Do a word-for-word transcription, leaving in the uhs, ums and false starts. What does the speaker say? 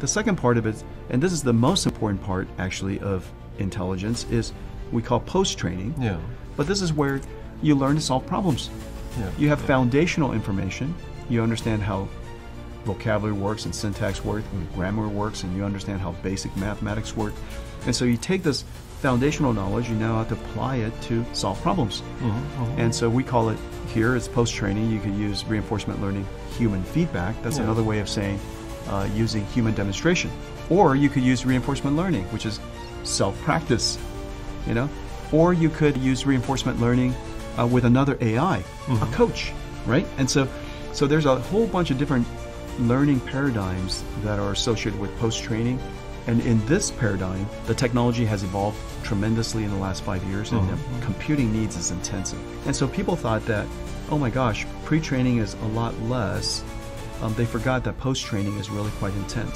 The second part of it, and this is the most important part actually of intelligence, is we call post-training. Yeah. But this is where you learn to solve problems. Yeah. You have yeah. foundational information. You understand how vocabulary works and syntax works and grammar works, and you understand how basic mathematics work. And so you take this foundational knowledge, you now have to apply it to solve problems. Mm-hmm, mm-hmm. And so we call it, here it's post-training. You could use reinforcement learning human feedback. That's yeah. another way of saying uh, using human demonstration. Or you could use reinforcement learning, which is self-practice, you know? Or you could use reinforcement learning uh, with another A I, mm-hmm. a coach, right? And so, so there's a whole bunch of different learning paradigms that are associated with post-training. And in this paradigm, the technology has evolved tremendously in the last five years, and mm-hmm. the computing needs is intensive. And so people thought that, oh my gosh, pre-training is a lot less. Um, they forgot that post-training is really quite intense.